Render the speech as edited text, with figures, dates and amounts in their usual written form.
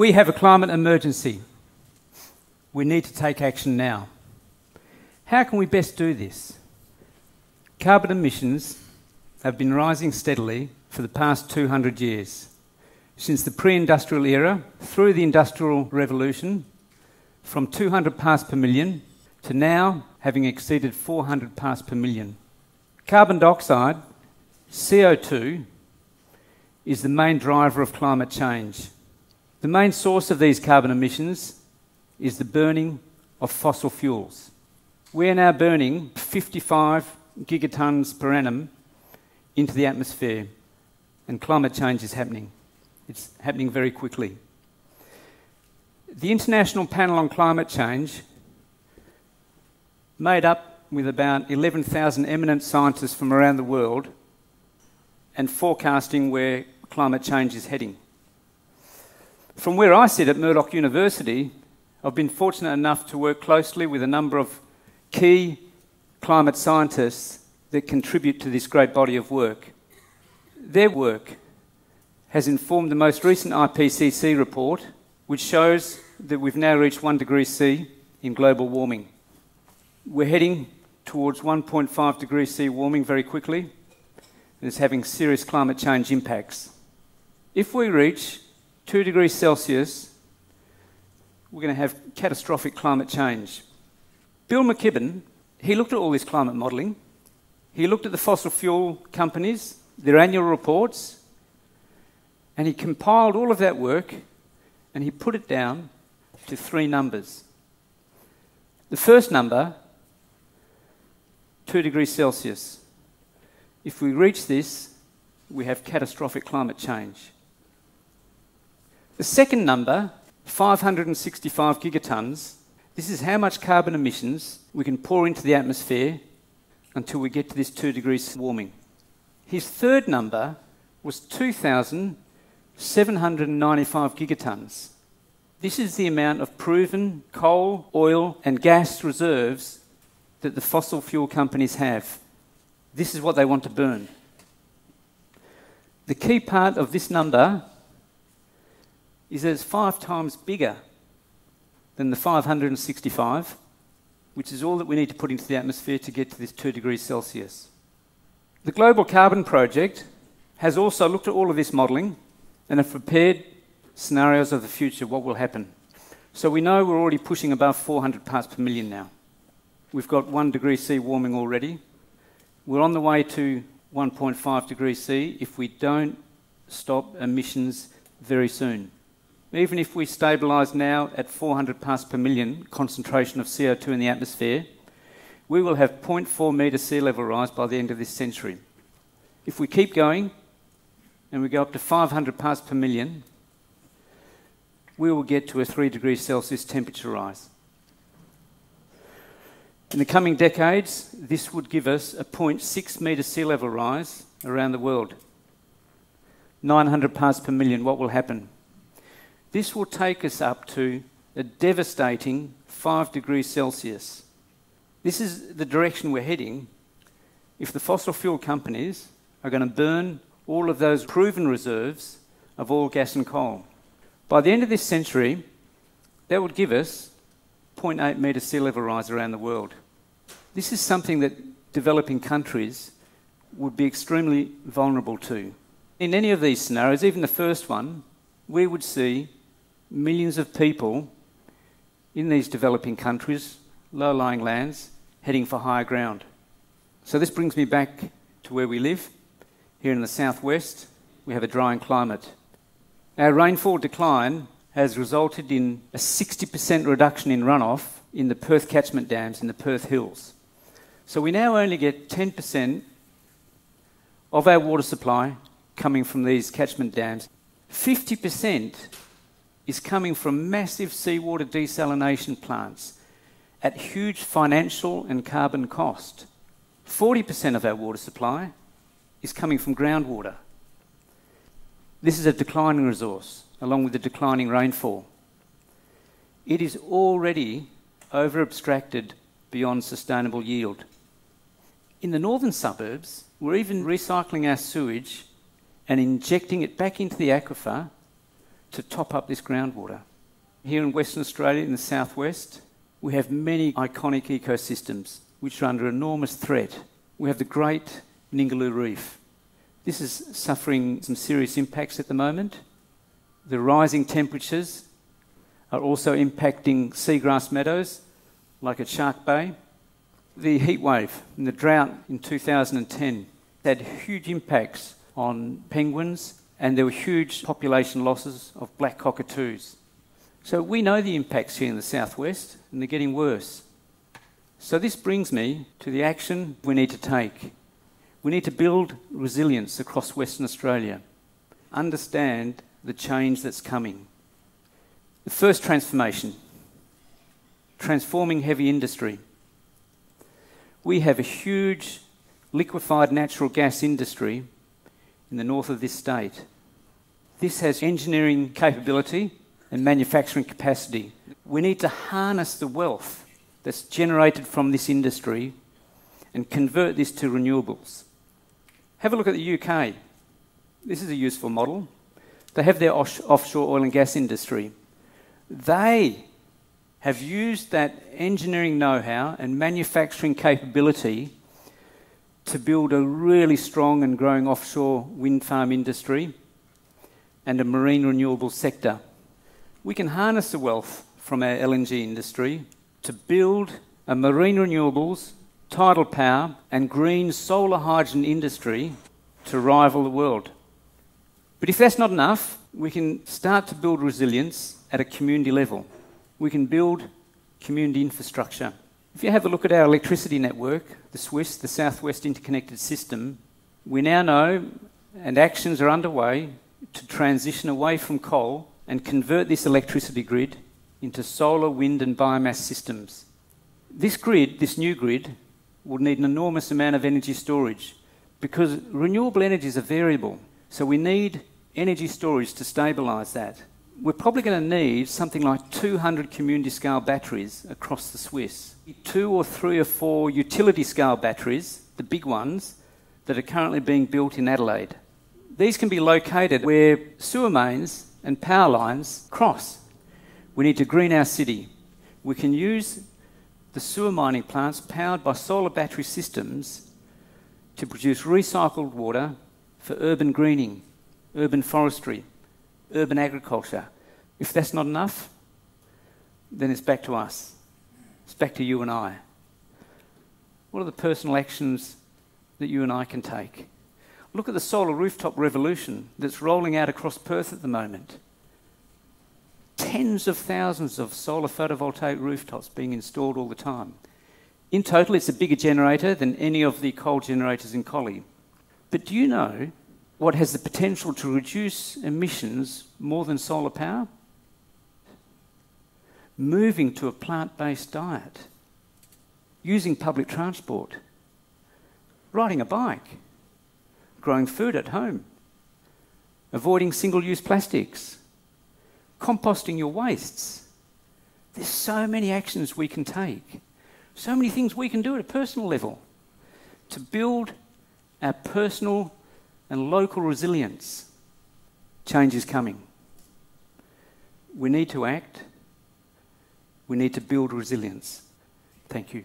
We have a climate emergency. We need to take action now. How can we best do this? Carbon emissions have been rising steadily for the past 200 years. Since the pre-industrial era, through the Industrial Revolution, from 200 parts per million to now having exceeded 400 parts per million. Carbon dioxide, CO2, is the main driver of climate change. The main source of these carbon emissions is the burning of fossil fuels. We are now burning 55 gigatons per annum into the atmosphere, and climate change is happening. It's happening very quickly. The International Panel on Climate Change, made up with about 11,000 eminent scientists from around the world, and forecasting where climate change is heading. From where I sit at Murdoch University, I've been fortunate enough to work closely with a number of key climate scientists that contribute to this great body of work. Their work has informed the most recent IPCC report, which shows that we've now reached 1°C in global warming. We're heading towards 1.5°C warming very quickly, and it's having serious climate change impacts. If we reach 2°C, we're going to have catastrophic climate change. Bill McKibben, he looked at all this climate modelling. He looked at the fossil fuel companies, their annual reports, and he compiled all of that work and he put it down to three numbers. The first number, 2°C. If we reach this, we have catastrophic climate change. The second number, 565 gigatons, this is how much carbon emissions we can pour into the atmosphere until we get to this 2°C warming. His third number was 2,795 gigatons. This is the amount of proven coal, oil and gas reserves that the fossil fuel companies have. This is what they want to burn. The key part of this number is that it's 5 times bigger than the 565, which is all that we need to put into the atmosphere to get to this 2°C. The Global Carbon Project has also looked at all of this modelling and have prepared scenarios of the future, what will happen. So we know we're already pushing above 400 parts per million now. We've got 1°C warming already. We're on the way to 1.5°C if we don't stop emissions very soon. Even if we stabilise now at 400 parts per million concentration of CO2 in the atmosphere, we will have 0.4 metre sea level rise by the end of this century. If we keep going and we go up to 500 parts per million, we will get to a 3°C temperature rise. In the coming decades, this would give us a 0.6 metre sea level rise around the world. 900 parts per million, what will happen? This will take us up to a devastating 5°C. This is the direction we're heading if the fossil fuel companies are going to burn all of those proven reserves of oil, gas and coal. By the end of this century, that would give us 0.8 metre sea level rise around the world. This is something that developing countries would be extremely vulnerable to. In any of these scenarios, even the first one, we would see millions of people in these developing countries, low-lying lands, heading for higher ground. So this brings me back to where we live. Here in the southwest, we have a drying climate. Our rainfall decline has resulted in a 60% reduction in runoff in the Perth catchment dams in the Perth Hills. So we now only get 10% of our water supply coming from these catchment dams. 50% is coming from massive seawater desalination plants at huge financial and carbon cost. 40% of our water supply is coming from groundwater. This is a declining resource, along with the declining rainfall. It is already over-abstracted beyond sustainable yield. In the northern suburbs, we're even recycling our sewage and injecting it back into the aquifer to top up this groundwater. Here in Western Australia, in the southwest, we have many iconic ecosystems which are under enormous threat. We have the Great Ningaloo Reef. This is suffering some serious impacts at the moment. The rising temperatures are also impacting seagrass meadows, like at Shark Bay. The heat wave and the drought in 2010 had huge impacts on penguins, and there were huge population losses of black cockatoos. So we know the impacts here in the southwest, and they're getting worse. So this brings me to the action we need to take. We need to build resilience across Western Australia, understand the change that's coming. The first transformation, transforming heavy industry. We have a huge liquefied natural gas industry in the north of this state. This has engineering capability and manufacturing capacity. We need to harness the wealth that's generated from this industry and convert this to renewables. Have a look at the UK. This is a useful model. They have their offshore oil and gas industry. They have used that engineering know-how and manufacturing capability to build a really strong and growing offshore wind farm industry and a marine renewable sector. We can harness the wealth from our LNG industry to build a marine renewables, tidal power and green solar hydrogen industry to rival the world. But if that's not enough, we can start to build resilience at a community level. We can build community infrastructure. If you have a look at our electricity network, the SWIS, the Southwest Interconnected System, we now know, and actions are underway, to transition away from coal and convert this electricity grid into solar, wind and biomass systems. This grid, this new grid, will need an enormous amount of energy storage because renewable energies are variable. So we need energy storage to stabilise that. We're probably going to need something like 200 community-scale batteries across the SWIS. 2 or 3 or 4 utility-scale batteries, the big ones, that are currently being built in Adelaide. These can be located where sewer mains and power lines cross. We need to green our city. We can use the sewer mining plants powered by solar battery systems to produce recycled water for urban greening, urban forestry, urban agriculture. If that's not enough, then it's back to us. It's back to you and I. What are the personal actions that you and I can take? Look at the solar rooftop revolution that's rolling out across Perth at the moment. Tens of thousands of solar photovoltaic rooftops being installed all the time. In total, it's a bigger generator than any of the coal generators in Collie. But do you know what has the potential to reduce emissions more than solar power? Moving to a plant-based diet, using public transport, riding a bike, growing food at home, avoiding single-use plastics, composting your wastes. There's so many actions we can take, so many things we can do at a personal level to build our personal and local resilience. Change is coming. We need to act. We need to build resilience. Thank you.